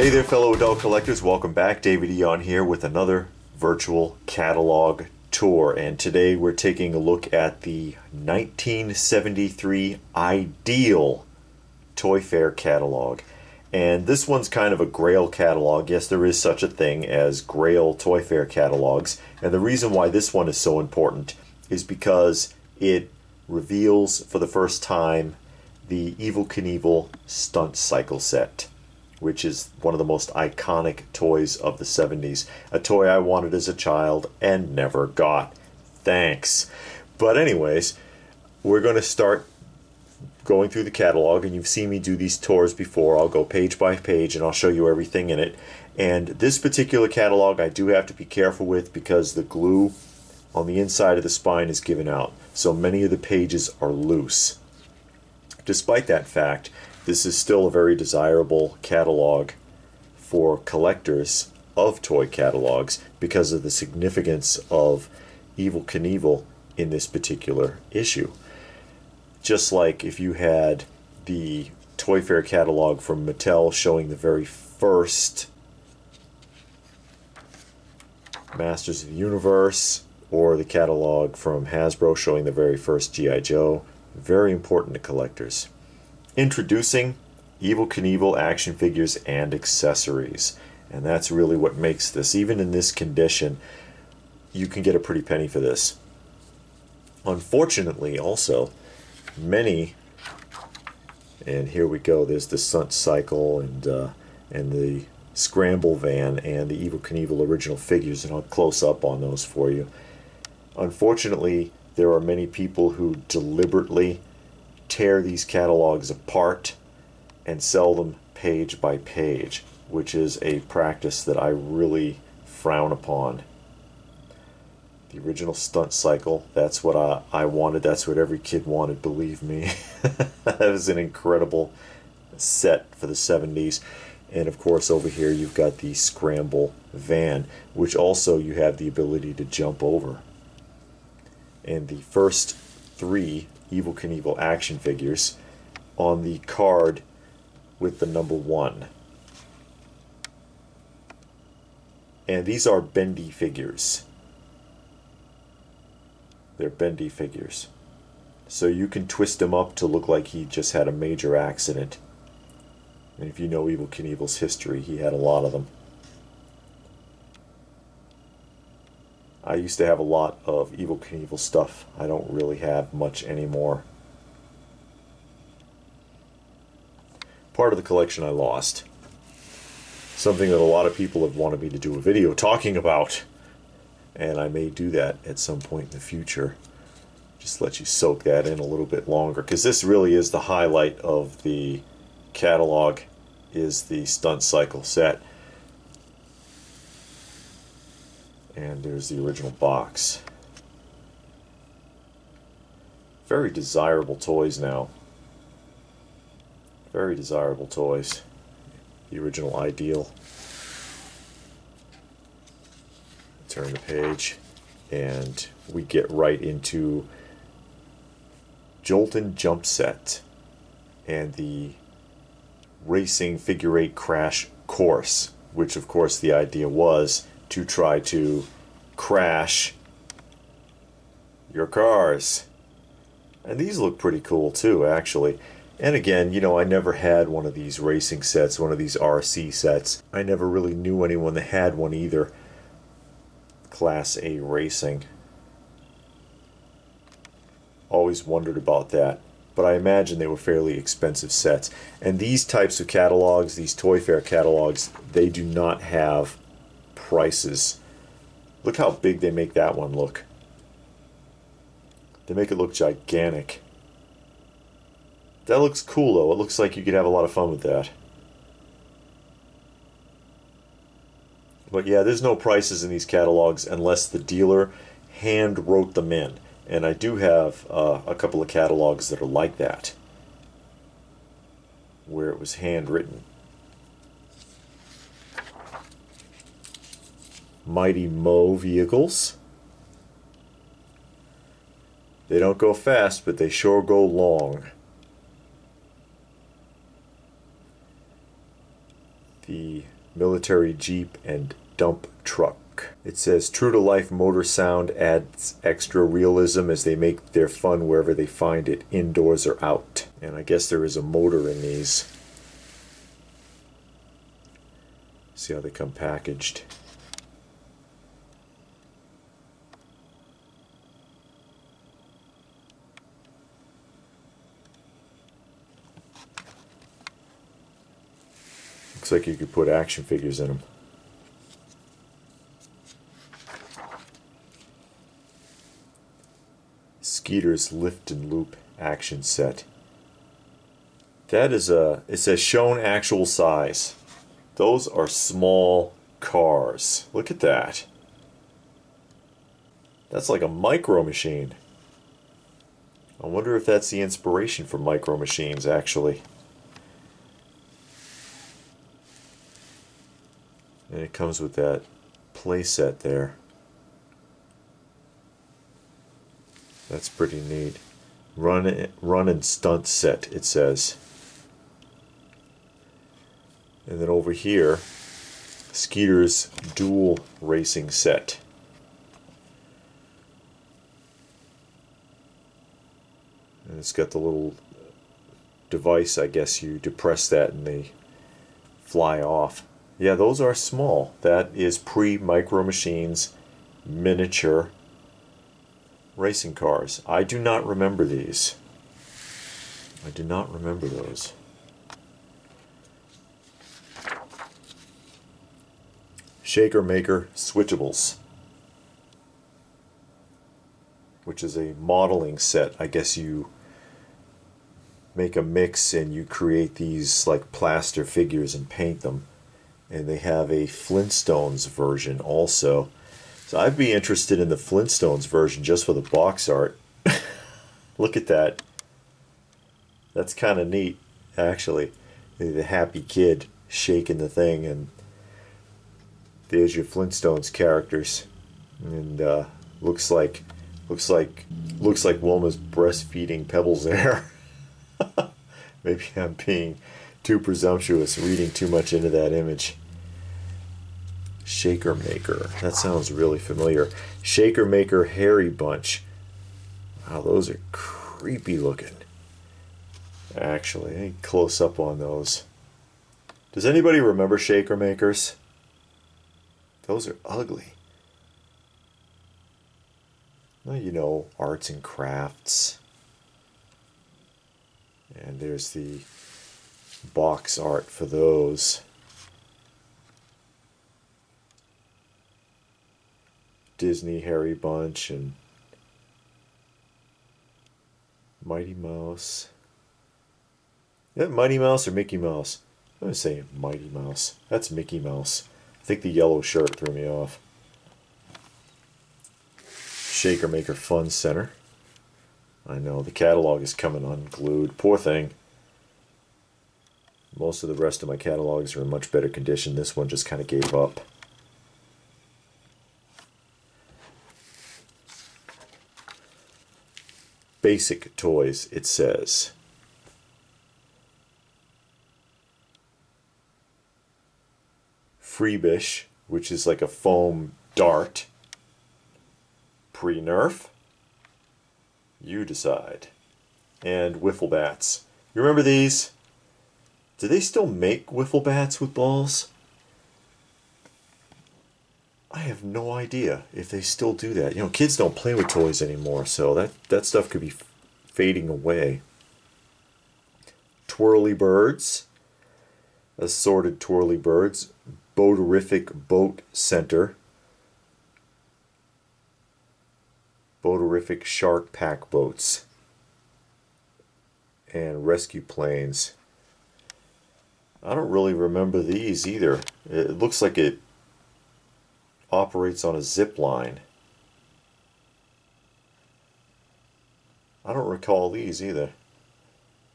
Hey there, fellow adult collectors. Welcome back. David Eon here with another virtual catalog tour. And today we're taking a look at the 1973 Ideal Toy Fair catalog. And this one's kind of a grail catalog. Yes, there is such a thing as grail Toy Fair catalogs. And the reason why this one is so important is because it reveals for the first time the Evel Knievel stunt cycle set, which is one of the most iconic toys of the 70s. A toy I wanted as a child and never got. Thanks. But anyways, we're going to start going through the catalog, and you've seen me do these tours before. I'll go page by page and I'll show you everything in it. And this particular catalog I do have to be careful with because the glue on the inside of the spine is given out. So many of the pages are loose. Despite that fact, this is still a very desirable catalog for collectors of toy catalogs because of the significance of Evel Knievel in this particular issue. Just like if you had the Toy Fair catalog from Mattel showing the very first Masters of the Universe, or the catalog from Hasbro showing the very first G.I. Joe, very important to collectors. Introducing Evel Knievel action figures and accessories, and that's really what makes this. Even in this condition, you can get a pretty penny for this. Unfortunately, also, many, and here we go, there's the stunt cycle and the scramble van and the Evel Knievel original figures, and I'll close up on those for you. Unfortunately, there are many people who deliberately tear these catalogs apart and sell them page by page, which is a practice that I really frown upon. The original stunt cycle, that's what I wanted, that's what every kid wanted, believe me. That was an incredible set for the 70s. And of course over here you've got the scramble van, which also you have the ability to jump over. And the first three Evel Knievel action figures on the card with the number 1. And these are bendy figures. They're bendy figures. So you can twist him up to look like he just had a major accident. And if you know Evel Knievel's history, he had a lot of them. I used to have a lot of Evel Knievel stuff. I don't really have much anymore. Part of the collection I lost. Something that a lot of people have wanted me to do a video talking about. And I may do that at some point in the future. Just let you soak that in a little bit longer, because this really is the highlight of the catalog, is the stunt cycle set. And there's the original box. Very desirable toys now. Very desirable toys. The original Ideal. Turn the page and we get right into Joltin' Jump Set and the Racing Figure 8 Crash Course, which of course the idea was to try to crash your cars. And these look pretty cool too, actually. And again, you know, I never had one of these racing sets, one of these RC sets. I never really knew anyone that had one either. Class A racing. Always wondered about that. But I imagine they were fairly expensive sets. And these types of catalogs, these Toy Fair catalogs, they do not have prices. Look how big they make that one look. They make it look gigantic. That looks cool though. It looks like you could have a lot of fun with that. But yeah, there's no prices in these catalogs unless the dealer hand wrote them in. And I do have a couple of catalogs that are like that, where it was handwritten. Mighty Moe vehicles. They don't go fast, but they sure go long. the military jeep and dump truck. It says, true to life motor sound adds extra realism as they make their fun wherever they find it, indoors or out. And I guess there is a motor in these. See how they come packaged. Looks like you could put action figures in them. Skeeter's lift and loop action set. That is a, it says shown actual size. Those are small cars. Look at that. That's like a micro machine. I wonder if that's the inspiration for micro machines, actually. And it comes with that play set there. That's pretty neat. Run and stunt set, it says. And then over here, Skeeter's dual racing set. And it's got the little device, I guess you depress that and they fly off. Yeah, those are small. That is pre-Micro Machines miniature racing cars. I do not remember these. I do not remember those. Shaker Maker Switchables, which is a modeling set. I guess you make a mix and you create these like plaster figures and paint them. And they have a Flintstones version also. So I'd be interested in the Flintstones version just for the box art. Look at that. That's kind of neat, actually. The happy kid shaking the thing and there's your Flintstones characters, and looks like Wilma's breastfeeding Pebbles there. Maybe I'm being too presumptuous, reading too much into that image. Shaker Maker, that sounds really familiar. Shaker Maker Hairy Bunch. Wow, those are creepy looking. Actually, I need close up on those. Does anybody remember Shaker Makers? Those are ugly. Well, you know, arts and crafts. And there's the box art for those. Disney Hairy Bunch and Mighty Mouse. Is that Mighty Mouse or Mickey Mouse? I'm saying Mighty Mouse. That's Mickey Mouse. I think the yellow shirt threw me off. Shaker Maker Fun Center. I know, the catalog is coming unglued. Poor thing. Most of the rest of my catalogs are in much better condition. This one just kind of gave up. Basic toys, it says. Freebish, which is like a foam dart. Pre-Nerf. You decide. And wiffle bats. You remember these? Do they still make wiffle bats with balls? I have no idea if they still do that. You know, kids don't play with toys anymore, so that stuff could be fading away. Twirly birds. Assorted twirly birds. Boaterrific Boat Center. Boaterrific Shark Pack Boats. And Rescue Planes. I don't really remember these either. It looks like it operates on a zip line. I don't recall these either.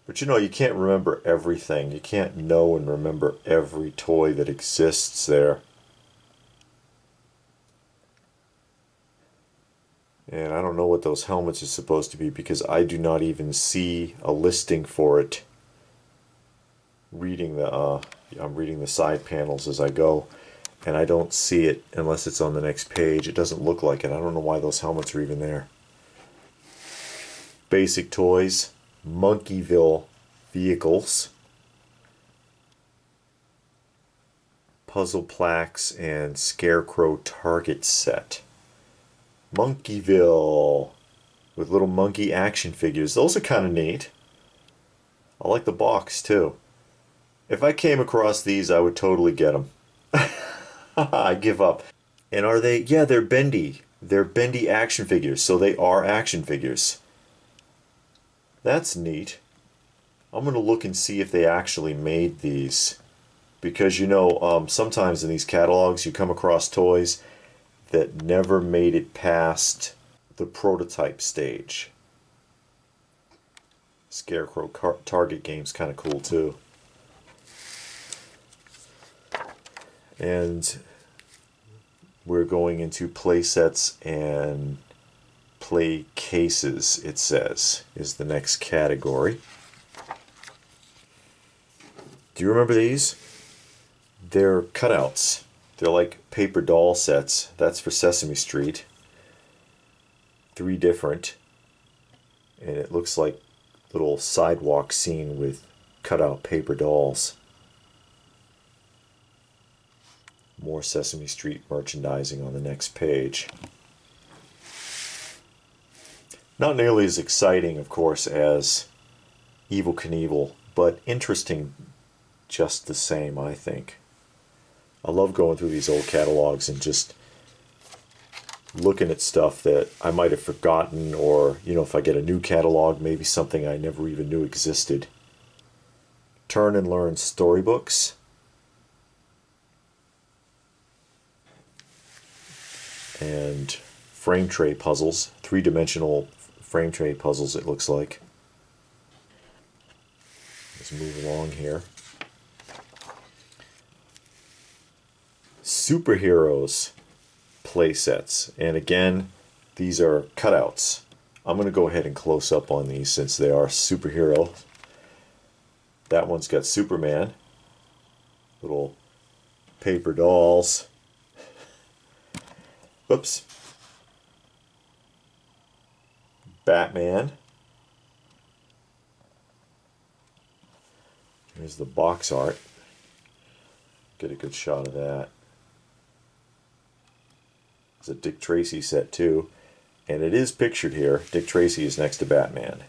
But you know, you can't remember everything. You can't know and remember every toy that exists there. And I don't know what those helmets are supposed to be because I do not even see a listing for it. reading the side panels as I go, and I don't see it unless it's on the next page. It doesn't look like it. I don't know why those helmets are even there. Basic toys, Monkeyville vehicles, puzzle plaques, and scarecrow target set. Monkeyville with little monkey action figures. Those are kind of neat. I like the box too. If I came across these, I would totally get them. I give up. And are they? Yeah, they're bendy. They're bendy action figures, so they are action figures. That's neat. I'm going to look and see if they actually made these. Because, you know, sometimes in these catalogs you come across toys that never made it past the prototype stage. Scarecrow target game's kind of cool too. And we're going into play sets and play cases, it says, is the next category. Do you remember these? They're cutouts. They're like paper doll sets. That's for Sesame Street. 3 different. And it looks like a little sidewalk scene with cutout paper dolls. More Sesame Street merchandising on the next page. Not nearly as exciting, of course, as Evel Knievel, but interesting just the same, I think. I love going through these old catalogs and just looking at stuff that I might have forgotten, or, you know, if I get a new catalog, maybe something I never even knew existed. Turn and Learn storybooks. And frame tray puzzles, 3-dimensional frame tray puzzles, it looks like. Let's move along here. Superheroes play sets, and again, these are cutouts. I'm going to go ahead and close up on these since they are superheroes. That one's got Superman, little paper dolls. Whoops. Batman. Here's the box art. Get a good shot of that. It's a Dick Tracy set too. And it is pictured here. Dick Tracy is next to Batman.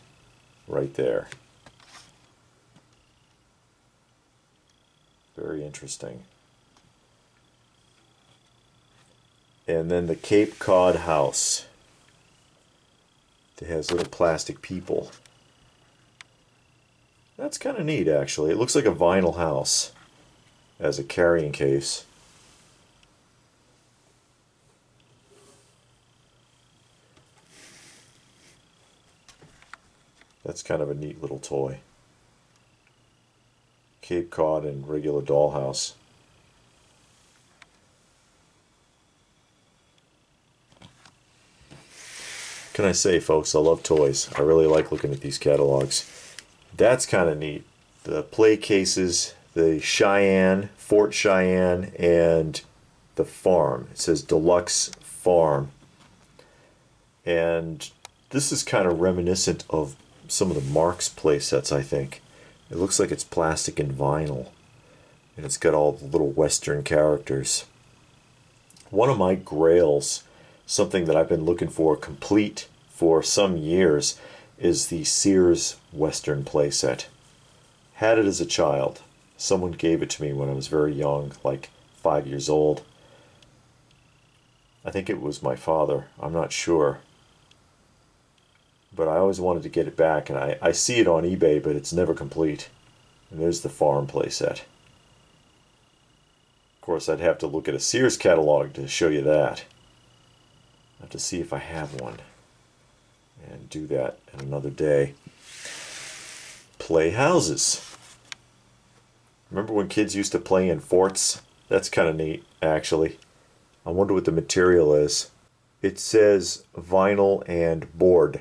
Right there. Very interesting. And then the Cape Cod house. It has little plastic people. That's kind of neat, actually. It looks like a vinyl house as a carrying case. That's kind of a neat little toy. Cape Cod and regular dollhouse. Can I say, folks, I love toys. I really like looking at these catalogs. That's kind of neat. The play cases, the Cheyenne, Fort Cheyenne, and the farm. It says Deluxe Farm. And this is kind of reminiscent of some of the Marx play sets, I think. It looks like it's plastic and vinyl. And it's got all the little Western characters. One of my grails, something that I've been looking for complete for some years, is the Sears Western playset. Had it as a child. Someone gave it to me when I was very young, like 5 years old. I think it was my father. I'm not sure. But I always wanted to get it back, and I see it on eBay, but it's never complete. And there's the farm playset. Of course, I'd have to look at a Sears catalog to show you that. I have to see if I have one and do that in another day. Playhouses. Remember when kids used to play in forts? That's kind of neat, actually. I wonder what the material is. It says vinyl and board.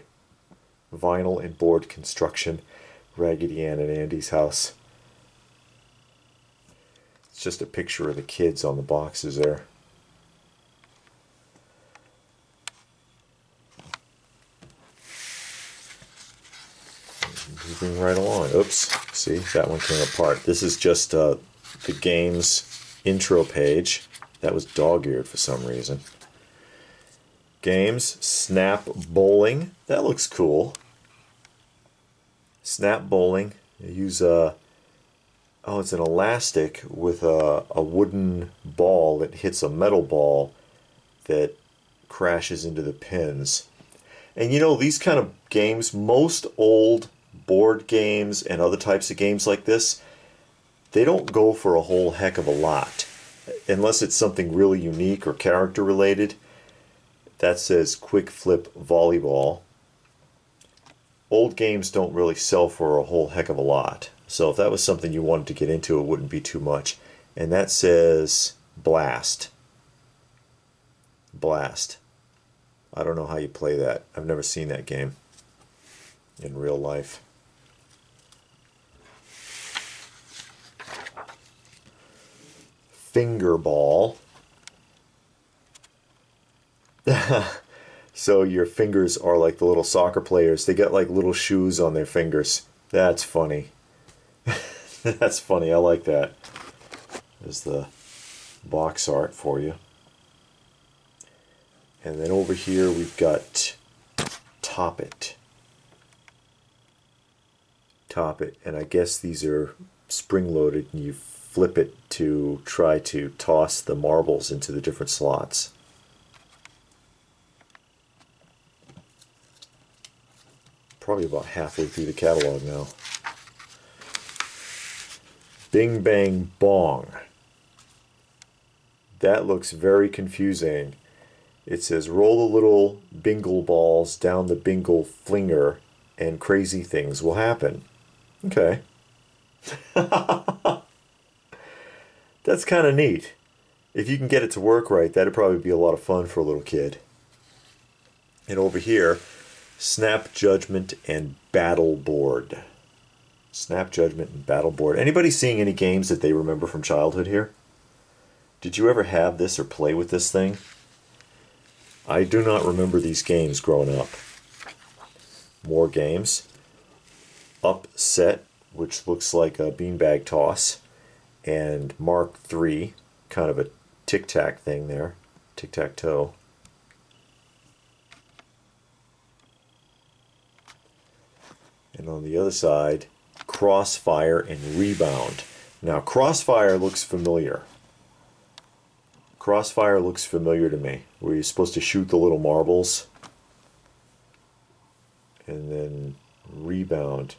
Vinyl and board construction. Raggedy Ann and Andy's house. just a picture of the kids on the boxes there. Moving right along. Oops, see, that one came apart. This is just the game's intro page. That was dog-eared for some reason. Games, Snap Bowling. That looks cool. Snap Bowling. They use a... oh, it's an elastic with a wooden ball that hits a metal ball that crashes into the pins. And you know, these kind of games, most old board games and other types of games like this, they don't go for a whole heck of a lot. Unless it's something really unique or character related. That says Quick Flip Volleyball. Old games don't really sell for a whole heck of a lot. So if that was something you wanted to get into, it wouldn't be too much. And that says Blast. Blast. I don't know how you play that. I've never seen that game in real life. Fingerball. So your fingers are like the little soccer players. They got like little shoes on their fingers. That's funny. That's funny. I like that. There's the box art for you. And then over here we've got Top It. Top It. And I guess these are spring-loaded and you flip it to try to toss the marbles into the different slots. Probably about halfway through the catalog now. Bing Bang Bong. That looks very confusing. It says roll the little bingle balls down the bingle flinger and crazy things will happen. Okay. That's kind of neat. If you can get it to work right, that'd probably be a lot of fun for a little kid. And over here, Snap Judgment and Battleboard. Snap Judgment and Battleboard. Anybody seeing any games that they remember from childhood here? Did you ever have this or play with this thing? I do not remember these games growing up. More games. Upset, which looks like a beanbag toss, and Mark III, kind of a tic-tac thing there, tic-tac-toe. And on the other side, Crossfire and Rebound. Now, Crossfire looks familiar. Crossfire looks familiar to me, where you're supposed to shoot the little marbles. And then Rebound.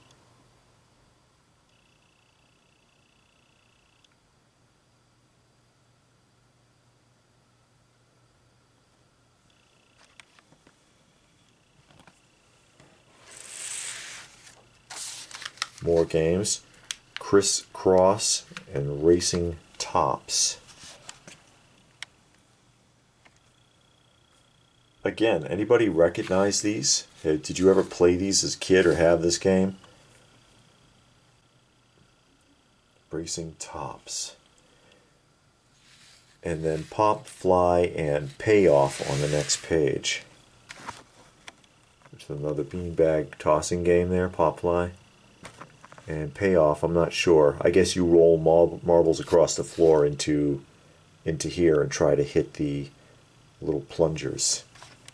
More games. Crisscross and Racing Tops. Again, anybody recognize these? Did you ever play these as a kid or have this game? Racing Tops. And then Pop, Fly, and Payoff on the next page. There's another beanbag tossing game there, Pop, Fly. And Payoff, I'm not sure. I guess you roll marbles across the floor into here and try to hit the little plungers.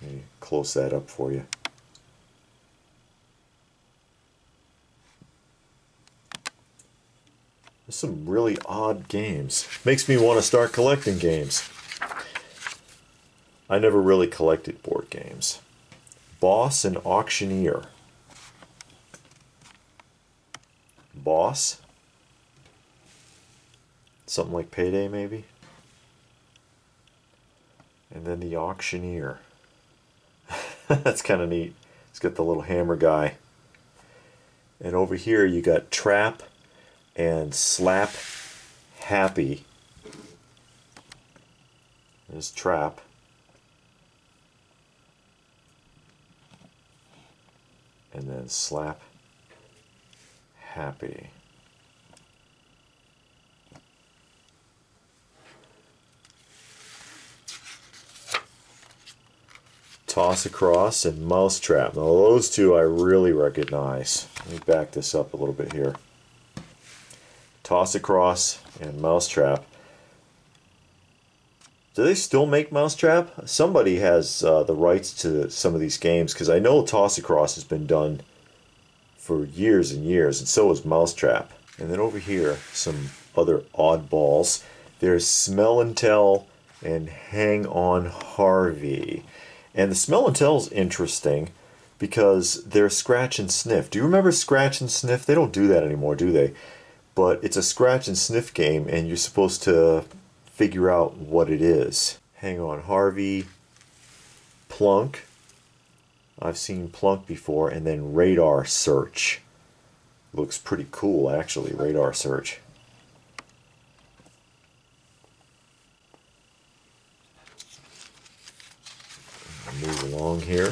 Let me close that up for you. There's some really odd games. Makes me want to start collecting games. I never really collected board games. Boss and Auctioneer. Boss? Something like Payday, maybe? And then the Auctioneer. That's kind of neat. It's got the little hammer guy. And over here you got Trap and Slap Happy. There's Trap. And then Slap Happy. Toss Across and Mousetrap. Now those two I really recognize. Let me back this up a little bit here. Toss Across and Mousetrap. Do they still make Mousetrap? Somebody has the rights to some of these games, because I know Toss Across has been done for years and years, and so is Mousetrap. And then over here, some other oddballs. There's Smell and Tell and Hang on Harvey. And the Smell and Tell's interesting because they're scratch and sniff. Do you remember scratch and sniff? They don't do that anymore, do they? But it's a scratch and sniff game, and you're supposed to figure out what it is. Hang on Harvey, Plunk. I've seen Plunk before, and then Radar Search. Looks pretty cool, actually, Radar Search. Move along here.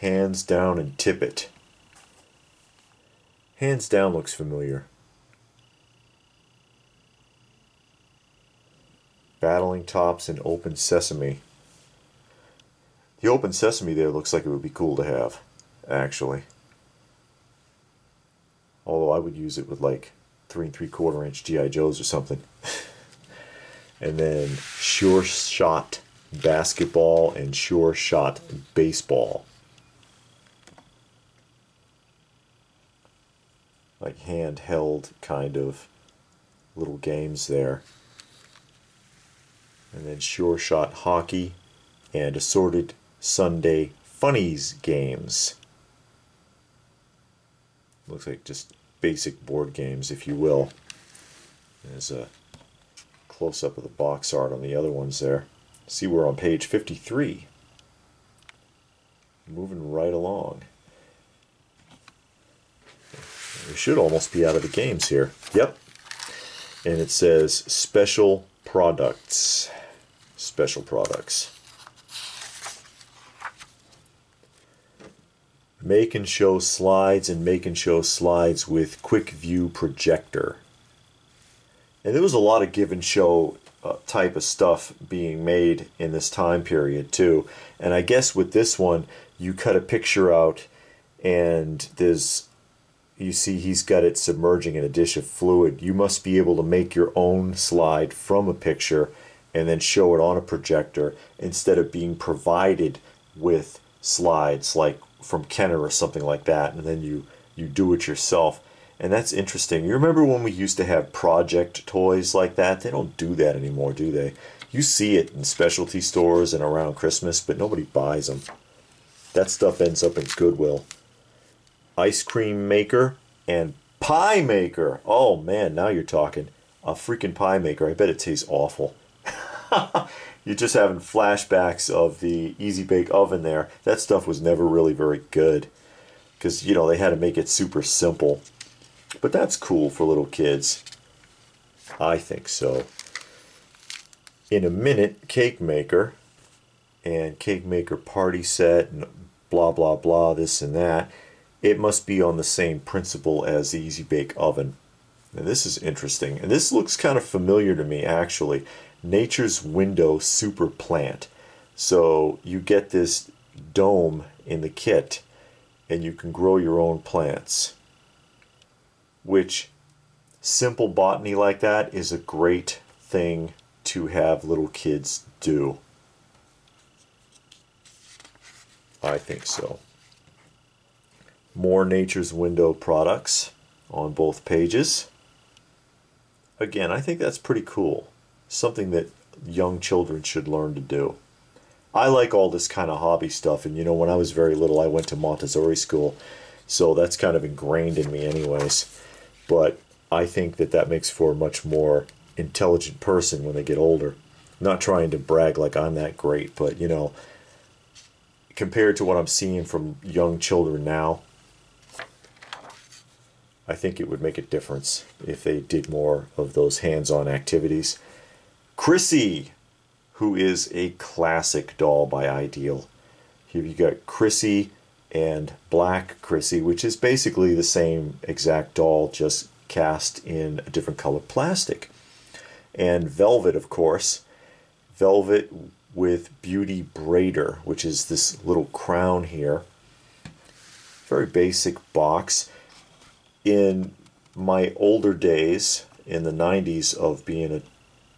Hands Down and Tippet. Hands Down looks familiar. Battling Tops and Open Sesame. The Open Sesame there looks like it would be cool to have, actually. Although I would use it with like 3 3/4 inch G.I. Joes or something. And then Sure Shot Basketball and Sure Shot Baseball. Like handheld kind of little games there. And then Sure Shot Hockey and Assorted Sunday Funnies games. Looks like just basic board games, if you will. There's a close-up of the box art on the other ones there. See, we're on page 53. Moving right along. We should almost be out of the games here. Yep. And it says Special Products. Special Products. Make and Show Slides and Make and Show Slides with Quick View Projector. And there was a lot of give and show type of stuff being made in this time period too. And I guess with this one, you cut a picture out and there's, you see he's got it submerging in a dish of fluid. You must be able to make your own slide from a picture and then show it on a projector instead of being provided with slides like from Kenner or something like that, and then you do it yourself. And that's interesting. You remember when we used to have project toys like that? They don't do that anymore, do they? You see it in specialty stores and around Christmas, but nobody buys them. That stuff ends up in Goodwill. Ice Cream Maker and Pie Maker. Oh man, now you're talking. A freaking Pie Maker. I bet it tastes awful. You're just having flashbacks of the Easy Bake Oven there. That stuff was never really very good because, you know, they had to make it super simple. But that's cool for little kids. I think so. In a minute, Cake Maker and Cake Maker Party Set and blah, blah, blah, this and that. It must be on the same principle as the Easy Bake Oven. And this is interesting. And this looks kind of familiar to me, actually. Nature's Window Super Plant. So you get this dome in the kit and you can grow your own plants, which simple botany like that is a great thing to have little kids do. I think so. More Nature's Window products on both pages. Again, I think that's pretty cool. Something that young children should learn to do. I like all this kind of hobby stuff, and you know, when I was very little I went to Montessori school, so that's kind of ingrained in me anyways. But I think that that makes for a much more intelligent person when they get older. I'm not trying to brag like I'm that great, but you know, compared to what I'm seeing from young children now, I think it would make a difference if they did more of those hands-on activities. Chrissy, who is a classic doll by Ideal. Here you got Chrissy and Black Chrissy, which is basically the same exact doll, just cast in a different color plastic. And Velvet, of course. Velvet with Beauty Braider, which is this little crown here. Very basic box. In my older days, in the 90s, of being a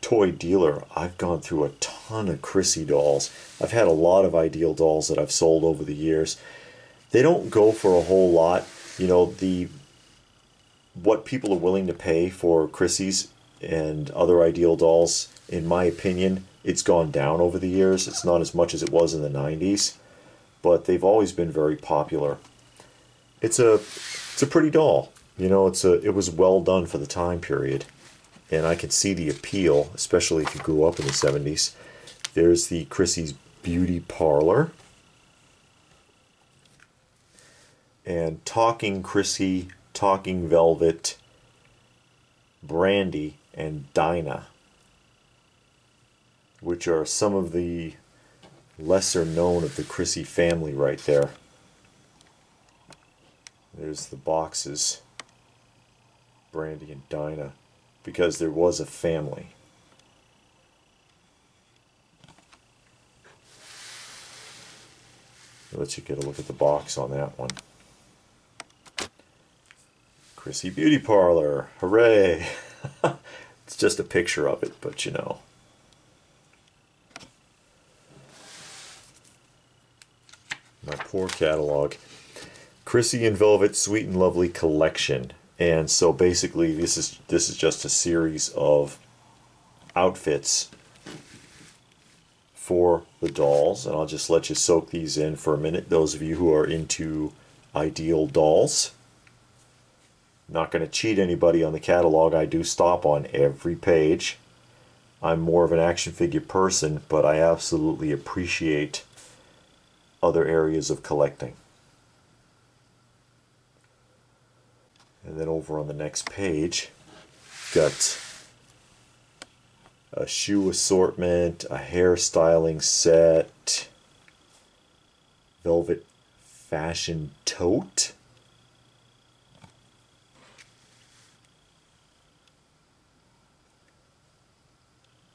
toy dealer, I've gone through a ton of Chrissy dolls. I've had a lot of Ideal dolls that I've sold over the years. They don't go for a whole lot. You know, what people are willing to pay for Chrissies and other Ideal dolls, in my opinion, it's gone down over the years. It's not as much as it was in the 90s, but they've always been very popular. It's a pretty doll. You know, it was well done for the time period, and I can see the appeal, especially if you grew up in the 70s. There's the Chrissy's Beauty Parlor. And Talking Chrissy, Talking Velvet, Brandy, and Dinah, which are some of the lesser known of the Chrissy family right there. There's the boxes, Brandy and Dinah, because there was a family. I'll let you get a look at the box on that one. Chrissy Beauty Parlor, hooray! It's just a picture of it, but you know. My poor catalog. Chrissy and Velvet Sweet and Lovely Collection. And so basically this is just a series of outfits for the dolls, and I'll just let you soak these in for a minute, those of you who are into Ideal dolls. Not going to cheat anybody on the catalog. I do stop on every page. I'm more of an action figure person, but I absolutely appreciate other areas of collecting. And then over on the next page, got a shoe assortment, a hair styling set, Velvet Fashion Tote,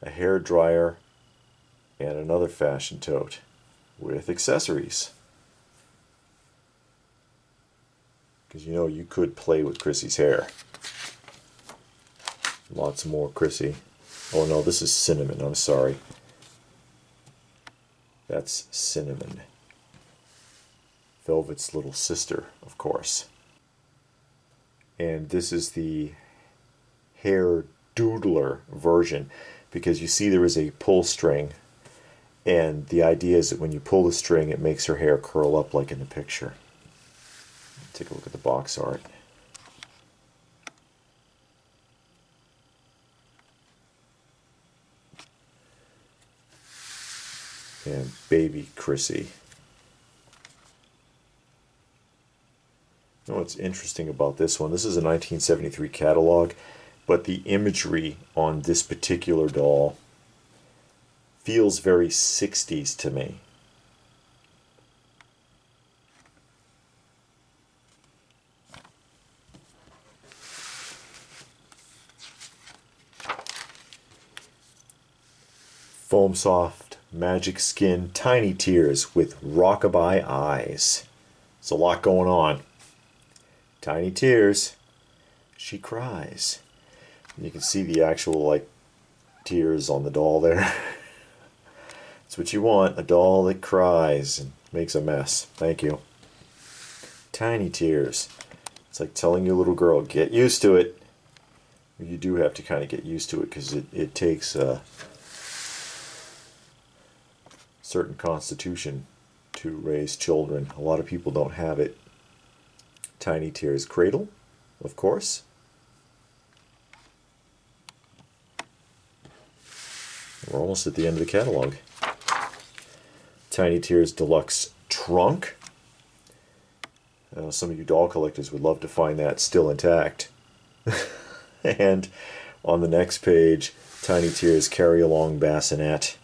a hair dryer, and another fashion tote with accessories. Because you know you could play with Chrissy's hair. Lots more Chrissy. Oh no, this is Cinnamon, I'm sorry. That's Cinnamon. Velvet's little sister, of course. And this is the hair doodler version, because you see there is a pull string, and the idea is that when you pull the string it makes her hair curl up like in the picture. Take a look at the box art. And Baby Chrissy. You know what's interesting about this one? This is a 1973 catalog, but the imagery on this particular doll feels very 60s to me. Foam Soft, Magic Skin, Tiny Tears with Rockabye Eyes. There's a lot going on. Tiny Tears, she cries. You can see the actual, like, tears on the doll there. That's what you want, a doll that cries and makes a mess. Thank you. Tiny Tears. It's like telling your little girl, get used to it. You do have to kind of get used to it, because it takes a certain constitution to raise children. A lot of people don't have it. Tiny Tears Cradle, of course. We're almost at the end of the catalog. Tiny Tears Deluxe Trunk. Some of you doll collectors would love to find that still intact. And on the next page, Tiny Tears Carry Along Bassinet,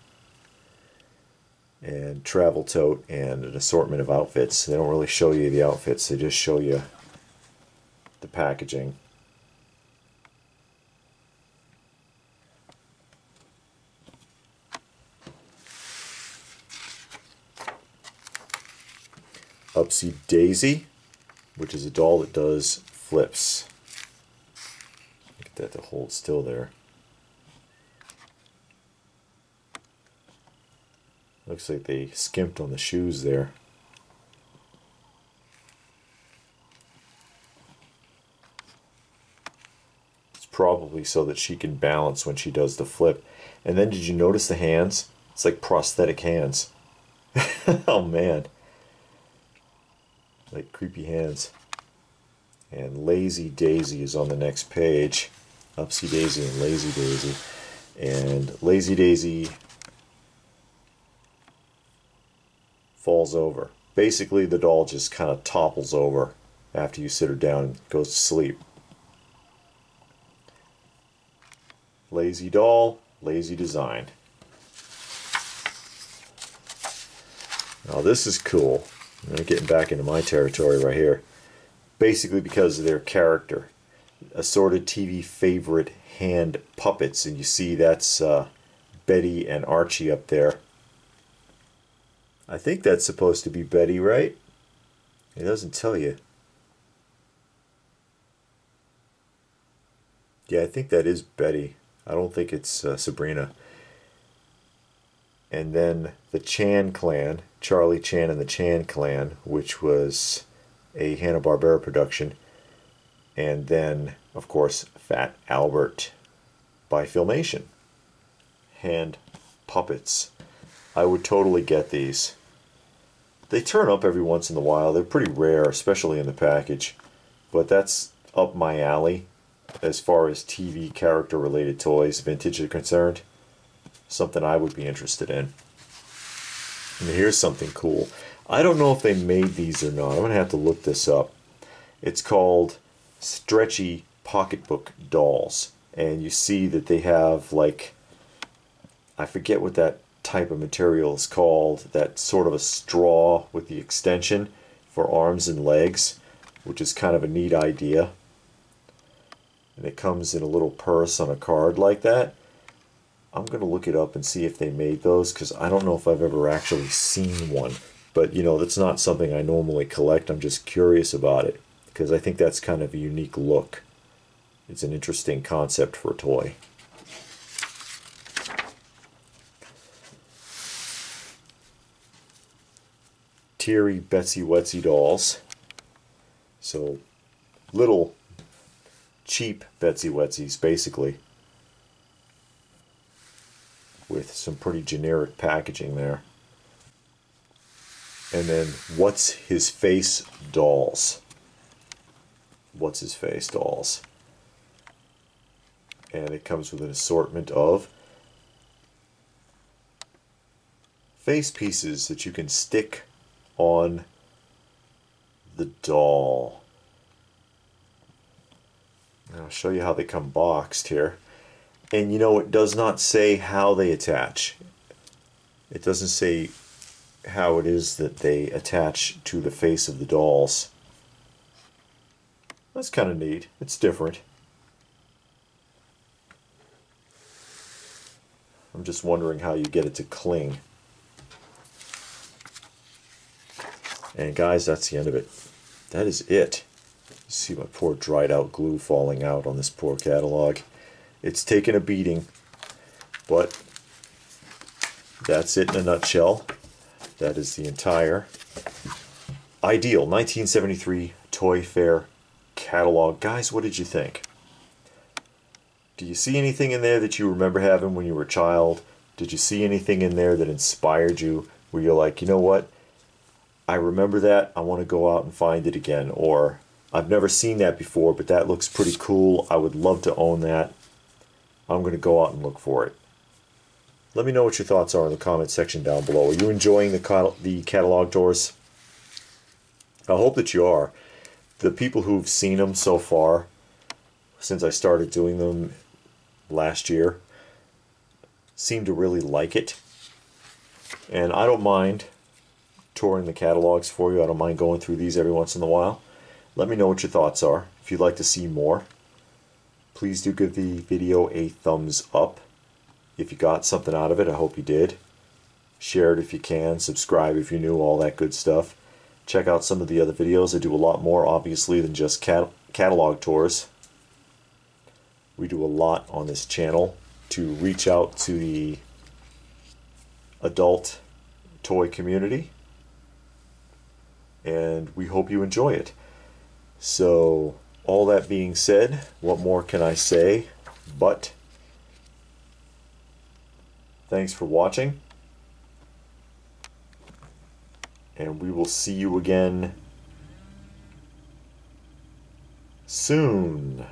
and Travel Tote, and an assortment of outfits. They don't really show you the outfits, they just show you the packaging. Upsy Daisy, which is a doll that does flips. Get that to hold still there. Looks like they skimped on the shoes there. It's probably so that she can balance when she does the flip. And then did you notice the hands? It's like prosthetic hands. Oh man. Like creepy hands. And Lazy Daisy is on the next page. Upsy Daisy and Lazy Daisy. And Lazy Daisy falls over. Basically the doll just kind of topples over after you sit her down and goes to sleep. Lazy doll, lazy design. Now this is cool. I'm getting back into my territory right here. Basically because of their character. Assorted TV favorite hand puppets, and you see that's Betty and Archie up there. I think that's supposed to be Betty, right? It doesn't tell you. Yeah, I think that is Betty. I don't think it's Sabrina. And then the Chan Clan, Charlie Chan and the Chan Clan, which was a Hanna-Barbera production. And then, of course, Fat Albert by Filmation. Hand puppets. I would totally get these. They turn up every once in a while. They're pretty rare, especially in the package. But that's up my alley as far as TV character related toys, vintage are concerned. Something I would be interested in. And here's something cool. I don't know if they made these or not. I'm going to have to look this up. It's called Stretchy Pocketbook Dolls. And you see that they have like, I forget what that type of material is called, that sort of a straw with the extension for arms and legs, which is kind of a neat idea. And it comes in a little purse on a card like that. I'm gonna look it up and see if they made those, because I don't know if I've ever actually seen one, but you know, that's not something I normally collect. I'm just curious about it because I think that's kind of a unique look. It's an interesting concept for a toy. Teary Betsy Wetsy dolls. So little cheap Betsy Wetsies basically, with some pretty generic packaging there. And then What's His Face dolls. What's His Face dolls. And it comes with an assortment of face pieces that you can stick on the doll. I'll show you how they come boxed here. And you know, it does not say how they attach. It doesn't say how it is that they attach to the face of the dolls. That's kind of neat. It's different. I'm just wondering how you get it to cling. And guys, that's the end of it. That is it. You see my poor dried out glue falling out on this poor catalog. It's taken a beating, but that's it in a nutshell. That is the entire Ideal 1973 Toy Fair catalog. Guys, what did you think? Do you see anything in there that you remember having when you were a child? Did you see anything in there that inspired you? Where you're like, you know what? I remember that, I want to go out and find it again, or I've never seen that before, but that looks pretty cool, I would love to own that, I'm going to go out and look for it. Let me know what your thoughts are in the comment section down below. Are you enjoying the catalog tours? I hope that you are. The people who've seen them so far, since I started doing them last year, seem to really like it, and I don't mind touring the catalogs for you. I don't mind going through these every once in a while. Let me know what your thoughts are. If you'd like to see more, please do give the video a thumbs up. If you got something out of it, I hope you did. Share it if you can, subscribe if you're new, all that good stuff. check out some of the other videos. I do a lot more, obviously, than just catalog tours. We do a lot on this channel to reach out to the adult toy community, and we hope you enjoy it. So, all that being said, what more can I say but thanks for watching, and we will see you again soon.